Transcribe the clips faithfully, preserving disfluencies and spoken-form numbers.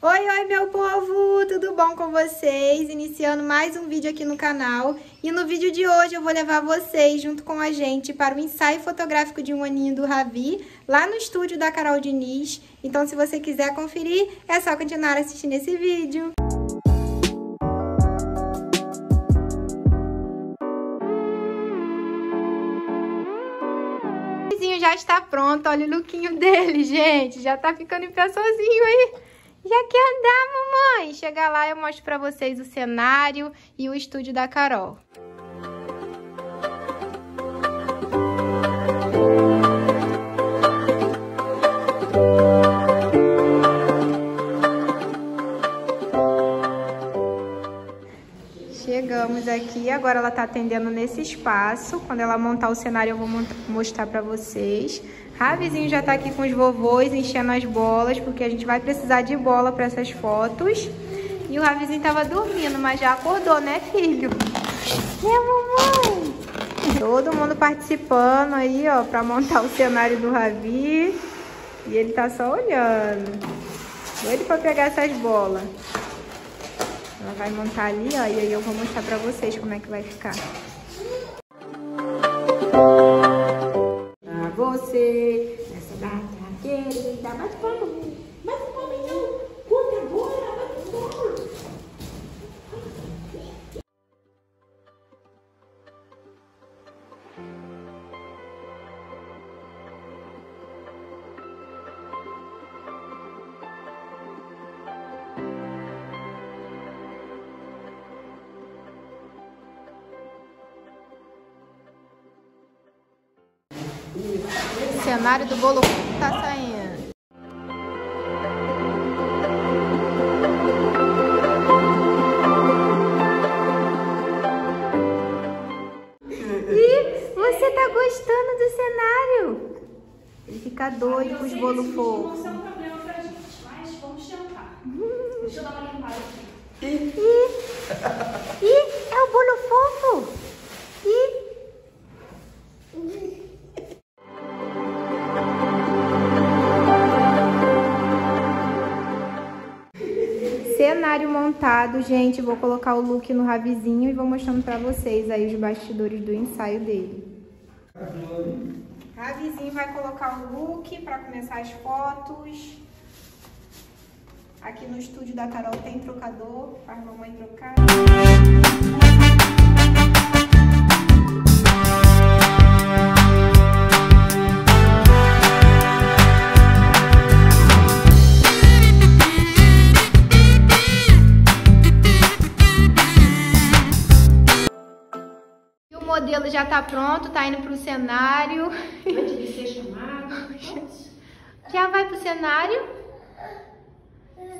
Oi, oi, meu povo! Tudo bom com vocês? Iniciando mais um vídeo aqui no canal. E no vídeo de hoje eu vou levar vocês, junto com a gente, para o ensaio fotográfico de um aninho do RAVI, lá no estúdio da Carol Diniz. Então, se você quiser conferir, é só continuar assistindo esse vídeo. O vizinho já está pronto, olha o lookinho dele, gente! Já tá ficando em pé sozinho aí! Já quer andar, mamãe? Chega lá, eu mostro pra vocês o cenário e o estúdio da Carol. Chegamos aqui, agora ela tá atendendo nesse espaço. Quando ela montar o cenário, eu vou mostrar pra vocês. Ravizinho já tá aqui com os vovôs, enchendo as bolas, porque a gente vai precisar de bola pra essas fotos. E o Ravizinho tava dormindo, mas já acordou, né, filho? Minha mamãe! Todo mundo participando aí, ó, pra montar o cenário do Ravi. E ele tá só olhando. Doido pra pegar essas bolas. Ela vai montar ali, ó, e aí eu vou mostrar pra vocês como é que vai ficar. Pra você, nessa data querida, bate palma, bate palma então, conta agora, bate palma. O cenário do bolo tá saindo. E você tá gostando do cenário? Ele fica doido ah, com os bolos fofos. Isso não é um problema pra gente, mas vamos tentar. Hum. Deixa eu dar uma limpada aqui. Ih, é o bolo fofo. Cenário montado, gente. Vou colocar o look no Ravizinho e vou mostrando pra vocês aí os bastidores do ensaio dele. Ravizinho vai colocar o look pra começar as fotos. Aqui no estúdio da Carol tem trocador, faz a mamãe trocar. O modelo já tá pronto, tá indo pro cenário. Antes de ser chamado. Já vai pro cenário.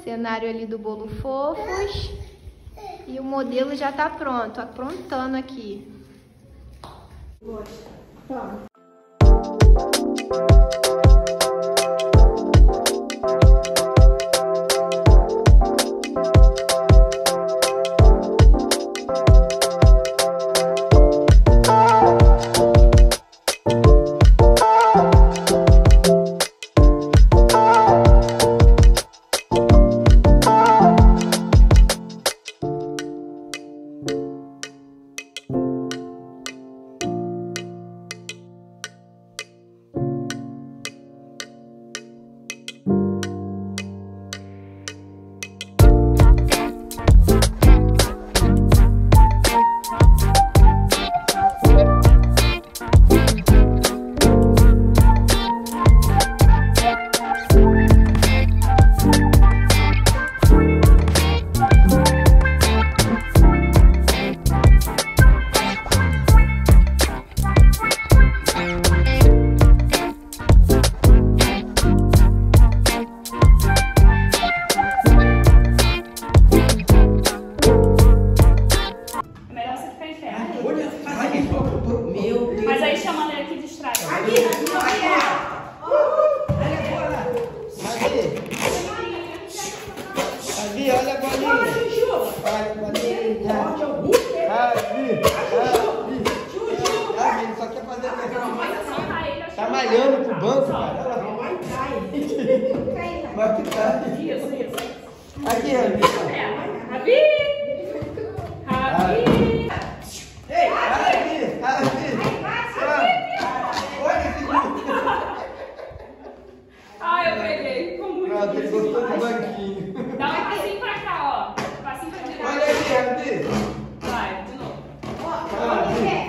Cenário ali do bolo fofos. E o modelo já tá pronto, aprontando aqui. Gosta. Toma. Tá malhando pro banco, cara. Vai, vai. Vai, vai. Isso, isso. Aqui, Ravi. Ravi! Ravi! Ei, Ravi! Ravi! Olha que lindo! Ai, eu peguei. Ficou muito lindo. Ele gostou do banquinho. Dá um passinho pra cá, ó. Um passinho pra direita. Olha aqui, Ravi. Vai, de novo. Ó, aqui.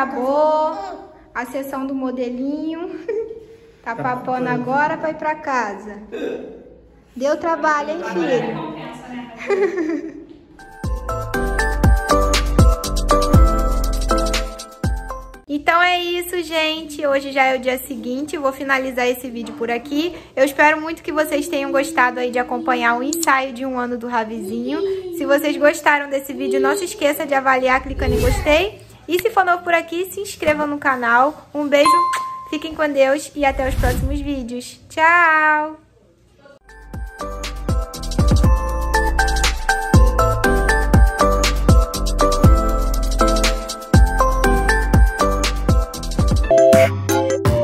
acabou a sessão do modelinho. Tá papando agora pra ir pra casa. Deu trabalho, hein, filho? Então é isso, gente. Hoje já é o dia seguinte. Vou finalizar esse vídeo por aqui. Eu espero muito que vocês tenham gostado aí de acompanhar o ensaio de um ano do Ravizinho. Se vocês gostaram desse vídeo, não se esqueça de avaliar clicando em gostei. E se for novo por aqui, se inscreva no canal. Um beijo, fiquem com Deus e até os próximos vídeos. Tchau!